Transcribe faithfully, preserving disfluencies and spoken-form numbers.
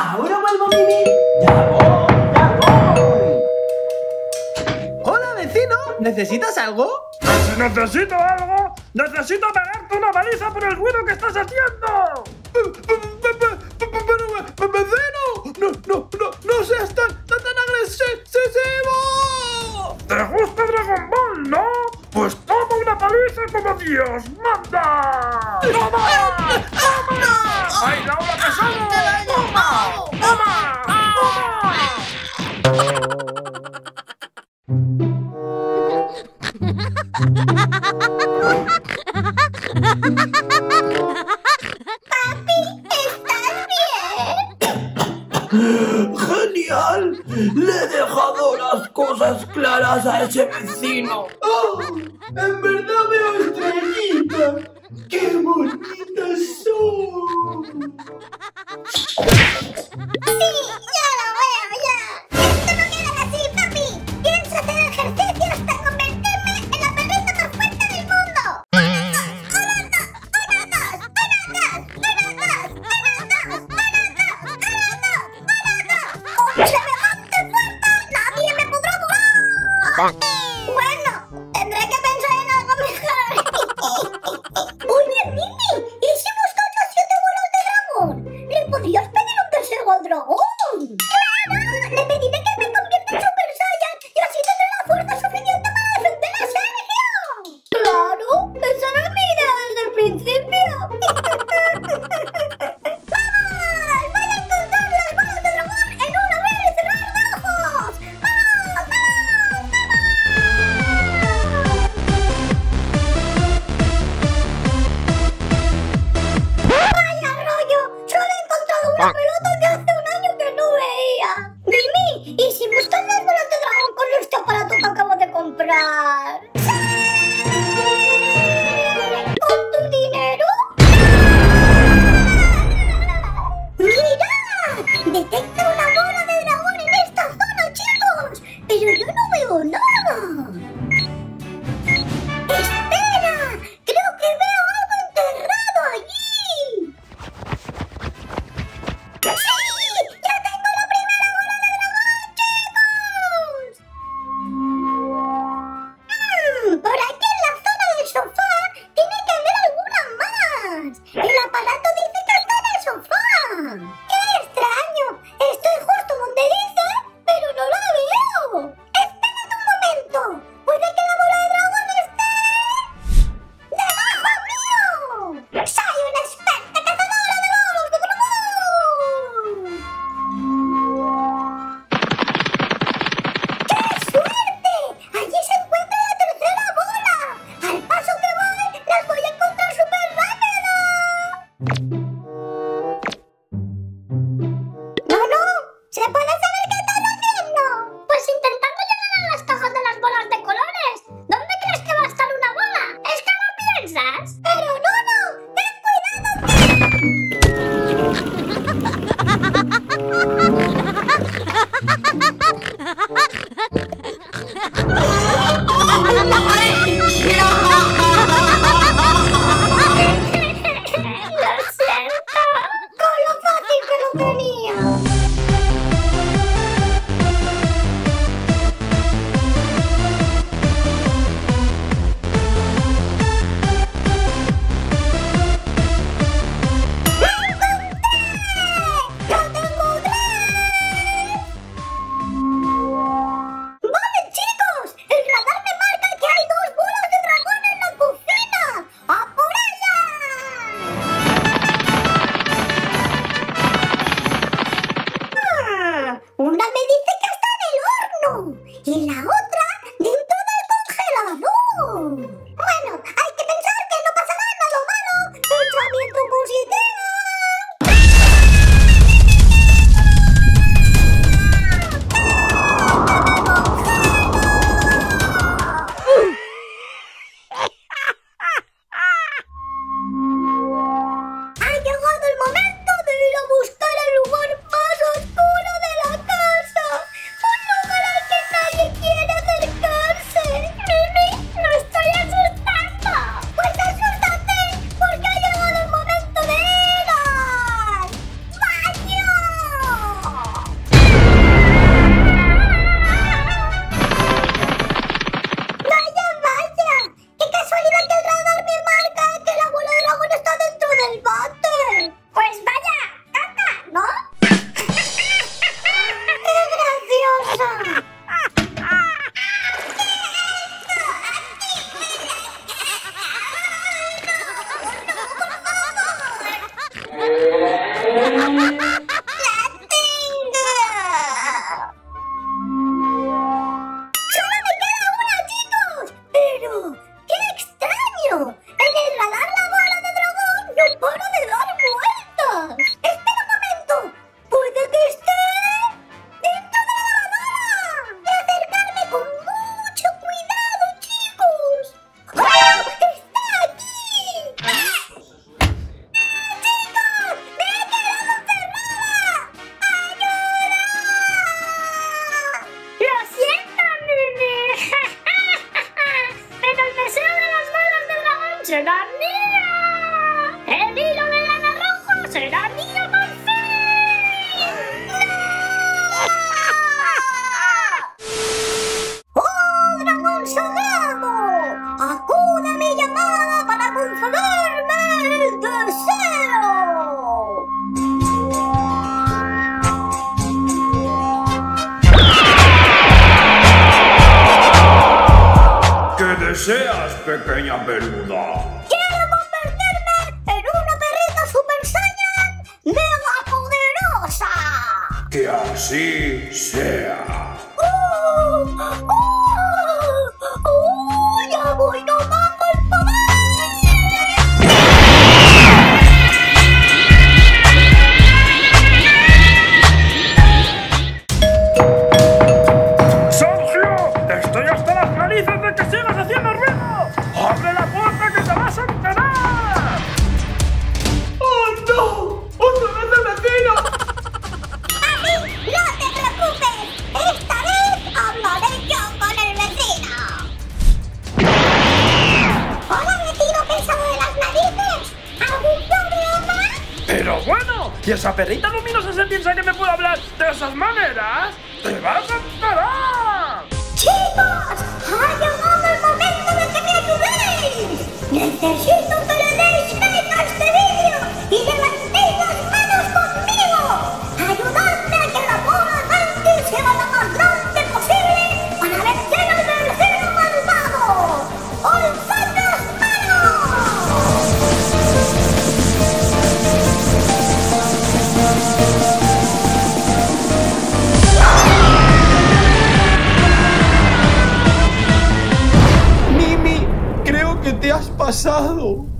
Ahora vuelvo a vivir. Ya voy, ya voy. Hola, vecino. ¿Necesitas algo? Si necesito algo, necesito pegarte una paliza por el ruido que estás haciendo. Pero, vecino, no, no, no, no seas tan, tan, tan agresivo. ¿Te gusta Dragon Ball, no? Pues toma una paliza como Dios manda. ¡Toma! ¡Ay, la hora pesada! ¡Genial! ¡Le he dejado las cosas claras a ese vecino! ¡Oh! ¡En verdad veo estrellitas! ¡Qué bonitas son! ¡Sí! ¡Ya lo veo ya! ¡Esto no queda así, papi! ¡Pienso hacer ejercicio hasta convertirme en la perrita más fuerte del mundo! Bueno, tendré que pensar en algo mejor. Oye, Mimi, ¿y si buscas las siete bolas de dragón? ¿Le podrías pedir un deseo al dragón? ¡Claro! Le pediré que me convierta en Super Saiyan y así tendré la fuerza suficiente para defender a Sergio. ¡Claro! ¡Esa era mi idea desde el principio! ¡Una pelota que hace un año que no veía! Mimi, ¿y si buscas las bolas de dragón con este aparato que acabo de comprar? ¡Sí! ¿Con tu dinero? ¡Mira! ¡Detecta una bola de dragón en esta zona, chicos! ¡Pero yo no veo nada! ¡Espera! ¡Creo que veo algo enterrado allí! ¡Ah! pequeña peluda. ¡Quiero convertirme en una perrita Super Saiyan mega poderosa! ¡Que así sea! ¡Oh! ¡Oh! ¡Oh! ¡Ya voy tomando el poder! ¡Sergio! ¡Estoy hasta las narices de que sigas haciendo ruido! ¡Abre la puerta que te vas a enterar! ¡Oh no! ¡Otra vez el vecino! ¡Pero bueno! ¿Y esa perrita luminosa se piensa que me puede hablar de esas maneras? ¡Te vas a enterar! ¡Chicos! ¡Ha llegado el momento de que me ayudéis! ¡Necesito que le deis like a este vídeo y levantéis las manos conmigo! ¡Ayudadme a que la bola Dante sea lo más grande posible para vencer al verdadero malvado! ¡Alzad las manos! Mimi, creo que te has pasado.